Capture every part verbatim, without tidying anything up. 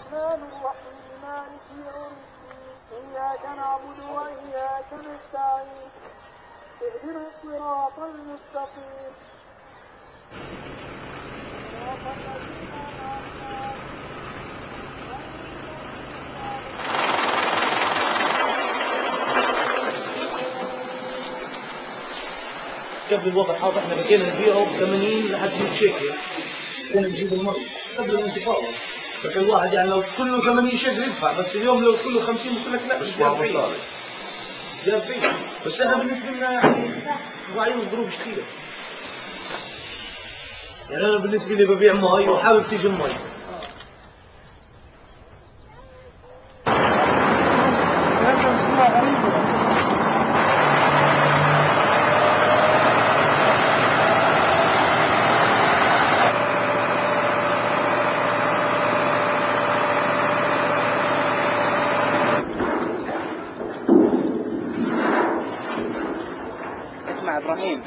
الرحمن الرحيم مالك يوم الدين إياك نعبد وإياك نستعين اهدنا الصراط المستقيم صراط الذين أنعمت قبل الوضع حاط احنا بقينا نبيعه ب ثمانين لحد مية شيكل كنا نجيب المرض قبل الانتفاضه. فكان الواحد يعني لو كله ثمانين شيكل يدفع، بس اليوم لو كله خمسين يقول لك لا مش جاب جاب فيه. بس احنا بالنسبه لنا يعني واعيين الظروف كثيره. يعني انا بالنسبه لي ببيع مي وحابب تيجي المي. مع ابراهيم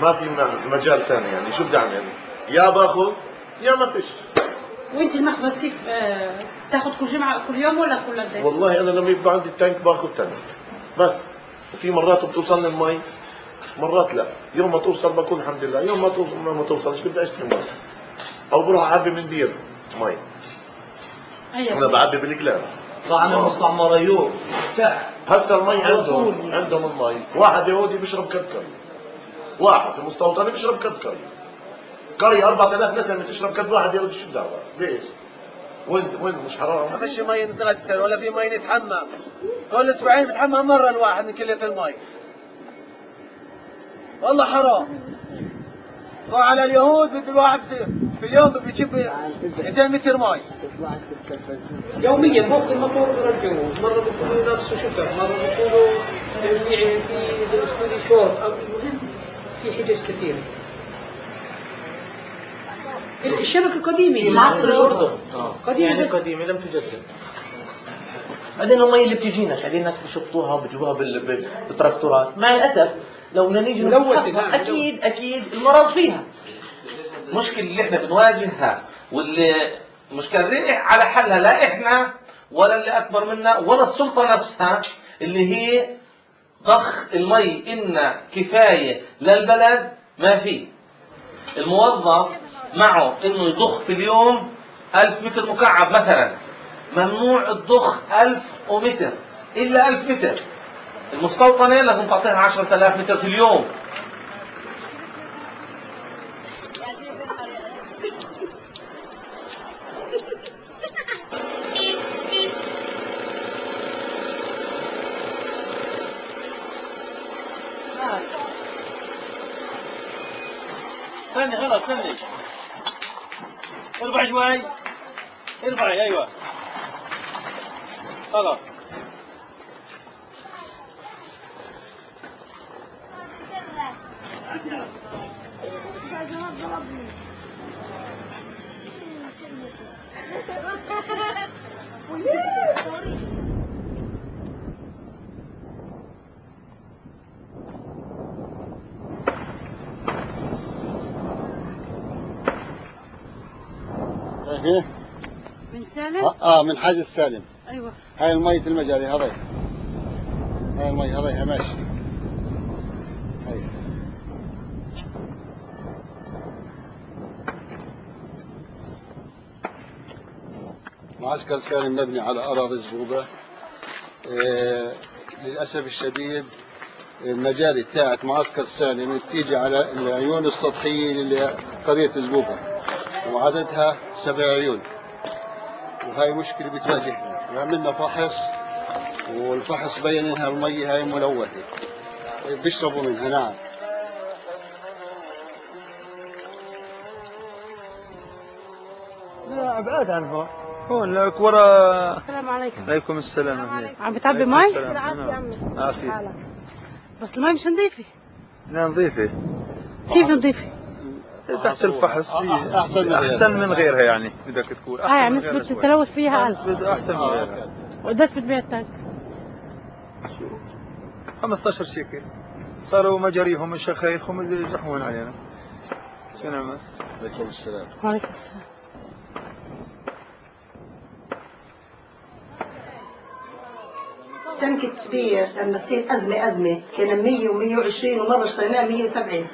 ما في مجال ثاني، يعني شو بدي اعمل؟ يعني يا باخذ يا ما فيش. وانت المخبز كيف بتاخذ آه... كل جمعه كل يوم ولا كل قد ايه؟ والله انا لما يبقى عندي التانك باخذ تانك، بس في مرات بتوصلني المي مرات لا، يوم ما توصل بكون الحمد لله، يوم ما توصل ما توصلش بدي اشتري مي او بروح اعبي من بير مي. ايوه انا بعبي بالكلام. طلعنا المستعمره يوم ساعه هسه المي عندهم عندهم المي، واحد يهودي بيشرب كدكري، واحد مستوطني بيشرب كدكري، قريه أربعة آلاف نسمه بتشرب كد واحد يهودي، شو الدعوه؟ ليش؟ وين وين مش حرام؟ ما فيش مي نتغسل ولا في مي نتحمم، كل اسبوعين بتحمم مره الواحد من كليه المي. والله حرام. وعلى اليهود بده الواحد في اليوم بيجيب مئتين متر مي يوميا، بوقف المطور برجعوه، مره بيكونوا نفسه شتر، مره بيكونوا يعني في في شورت، المهم في حجج كثيره. الشبكه قديمه، العصر الاردن قديمه، يعني قديمه لم تجدد. بعدين المي اللي بتجينا خلي الناس بيشفطوها وبيجيبوها بالتراكتورات، مع الاسف لو بدنا نيجي نفحصها اكيد اكيد المرض فيها. المشكله اللي احنا بنواجهها واللي مش قادرين على حلها، لا احنا ولا اللي اكبر منا ولا السلطه نفسها، اللي هي ضخ المي. ان كفايه للبلد ما في، الموظف معه انه يضخ في اليوم ألف متر مكعب مثلا، ممنوع الضخ ألف متر الا ألف متر. المستوطنة لازم تعطيها عشرة آلاف متر في اليوم. استني غلط، استني ارفع شوي، ارفعي، ايوه خلاص. ايه من سالم؟ اه من حاج السالم. ايوه هاي المية المجاري، هذي هاي المية هذيها ماشي. هاي معسكر سالم مبني على أراضي زبوبة. آه للأسف الشديد المجاري بتاعت معسكر سالم بتيجي على العيون السطحية لقرية زبوبة وعددها سبع عيون، وهي مشكلة بتواجهنا. عملنا فحص والفحص بين انها المي هاي ملوثة بيشربوا منها. نعم لا ابعد عن هون، هون لك ورا. السلام عليكم. عليكم السلام. عم بتعبي مي؟ بالعافية عمي. عافية. بس المي مش نظيفة. لا نظيفة. كيف نظيفة؟ تحت الفحص احسن من احسن من غيرها، يعني بدك تقول احسن. اه يعني نسبة التلوث فيها اقل. احسن من غيرها. وقديش بتبيع التانك؟ شو؟ خمسة عشر شيكل، صاروا مجاريهم الشيخيخهم يزحمون علينا. شو نعمل؟ عليكم السلام. وعليكم السلام. تنك التسبية لما تصير أزمة أزمة كان مية ومية وعشرين ومرة اشتريناها مية وسبعين.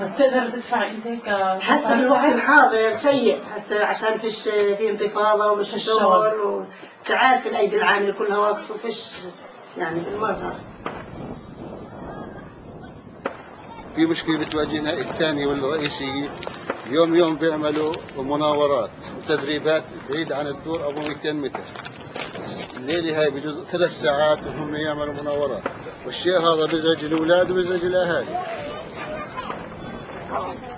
بس تقدر تدفع انت ك هسه بالوقت الحاضر سيء، هسه عشان فيش في انتفاضه ومش شغل وتعرف الايدي العامله كلها واقفه وفيش يعني بالمره. في مشكله بتواجهنا الثاني والرئيسيه يوم يوم بيعملوا مناورات وتدريبات بعيد عن الدور ابو مئتين متر. الليله هاي بجوز ثلاث ساعات وهم يعملوا مناورات، والشيء هذا بيزعج الاولاد وبيزعج الاهالي. Thank you.